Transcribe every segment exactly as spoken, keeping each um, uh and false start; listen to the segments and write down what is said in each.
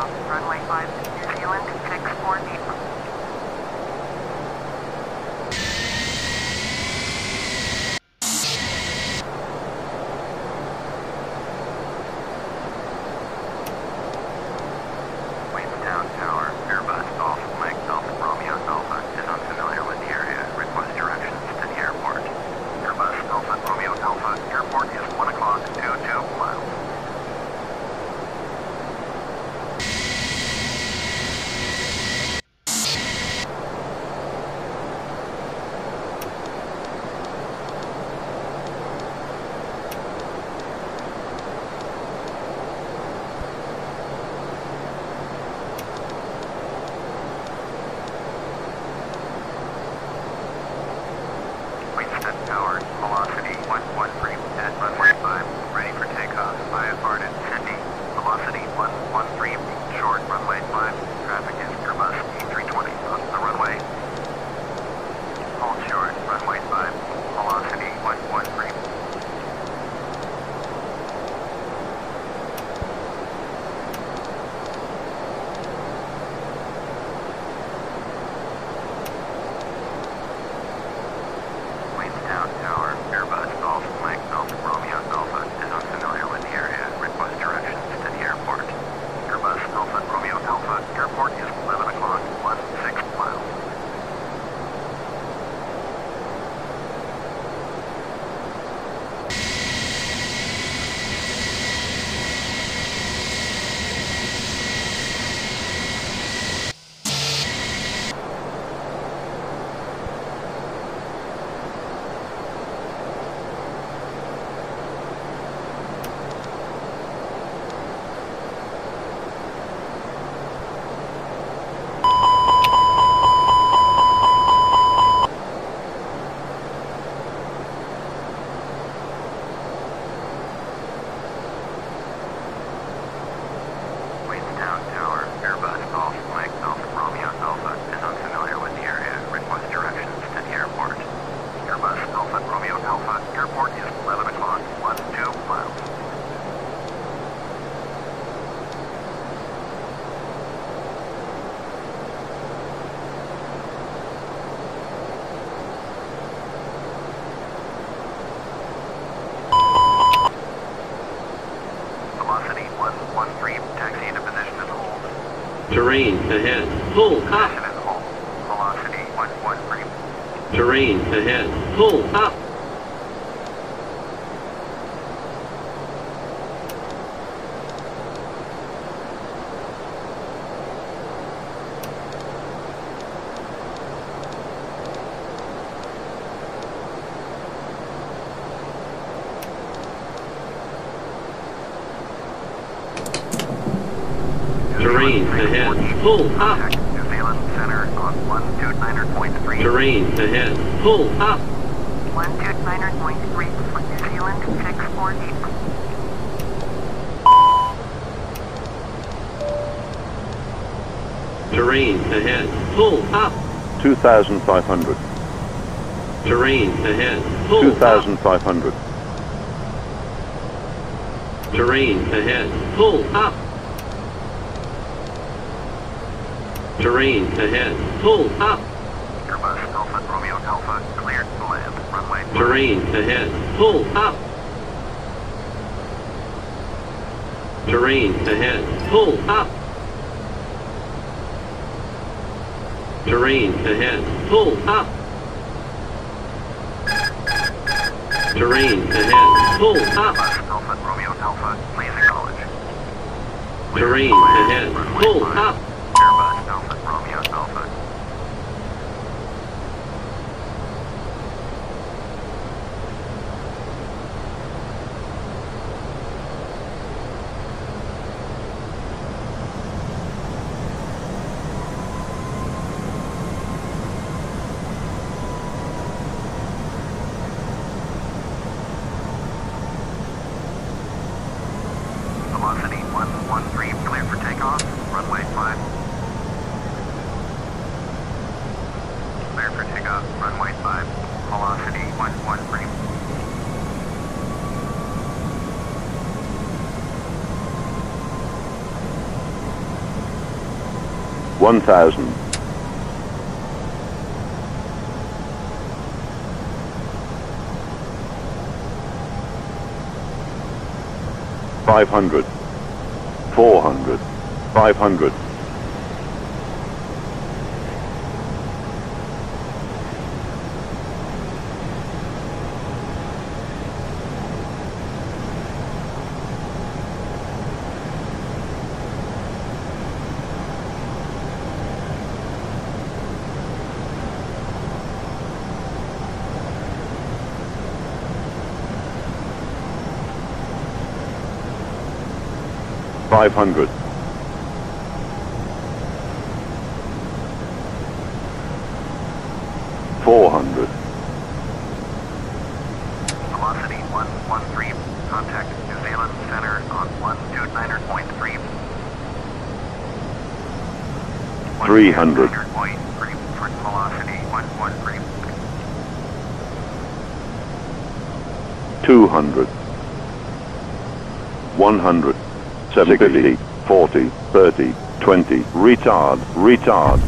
takeoff, runway five to New Zealand, six four deep. Down tower, Airbus Golf Mike Delta Romeo Delta is unfamiliar with the area. Request directions to the airport. Airbus Alpha Romeo Alpha airport is one o'clock, two two miles. Tower, velocity one one three at runway five, ready for takeoff, I F R to Sydney, velocity one one three, short runway five, traffic is Airbus A three twenty on the runway, hold short, runway five, velocity one one three. Tower, Airbus Golf Mike Delta Romeo Alpha is unfamiliar with the area. Request directions to the airport. Airbus Alpha Romeo Alpha airport is eleven o'clock, one six miles. Down tower, Airbus Golf Mike Delta Romeo Alpha is unfamiliar with the area. Request directions to the airport. Airbus Alpha Romeo Alpha airport is eleven o'clock, one two miles. one one three, taxi to position and hold. Terrain ahead, hold up. Position and hold. Velocity one one three. Terrain ahead, hold up. Terrain ahead, pull up. New Zealand Center on one two nine point three. Terrain ahead, pull up. one two nine point three for New Zealand, six four eight. Terrain ahead, pull up. two thousand five hundred. Terrain ahead, pull up. two thousand five hundred. Terrain ahead, pull up. Terrain ahead, pull up. Airbus Alpha Romeo Alpha cleared to land, runway. Terrain ahead, pull up. Terrain ahead, pull up. Terrain ahead, pull up. Terrain ahead, pull up. Airbus Alpha Romeo Alpha, please acknowledge. Terrain ahead, pull up. Airbus Alpha Romeo Alpha. Velocity one one three, clear for takeoff, runway five. one thousand. five hundred. four hundred. five hundred. Five hundred, four hundred. Velocity one one three. Contact New Zealand Center on one two niner point three. Three hundred. Velocity one one three. Two hundred. One hundred. seventy, forty, thirty, twenty, retard, retard.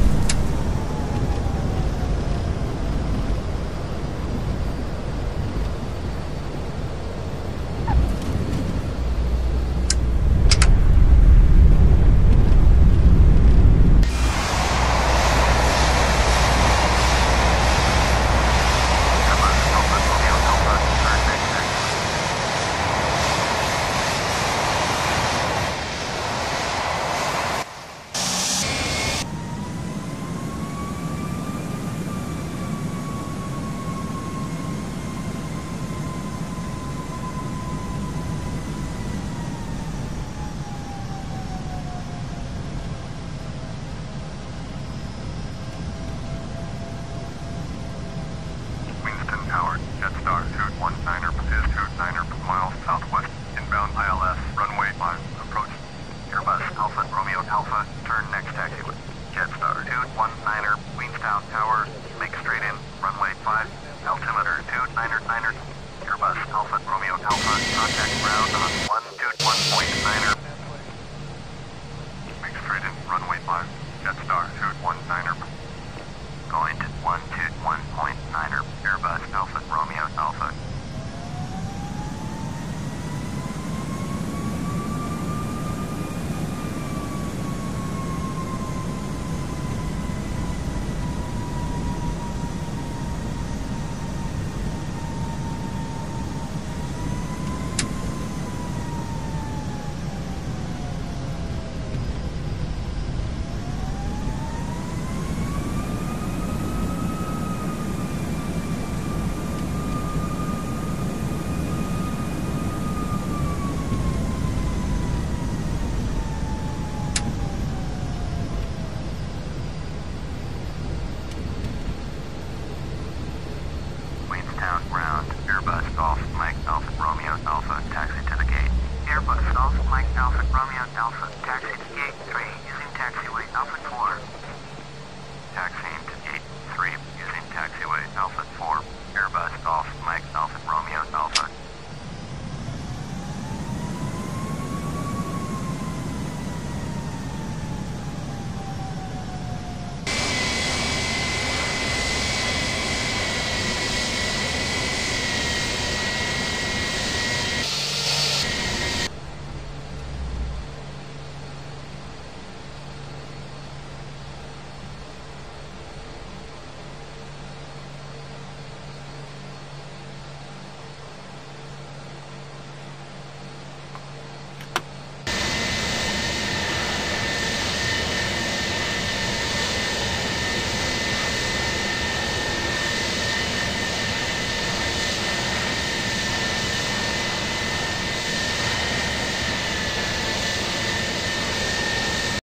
Alpha four, Airbus, Golf, Mike, Alpha, Romeo, Alpha.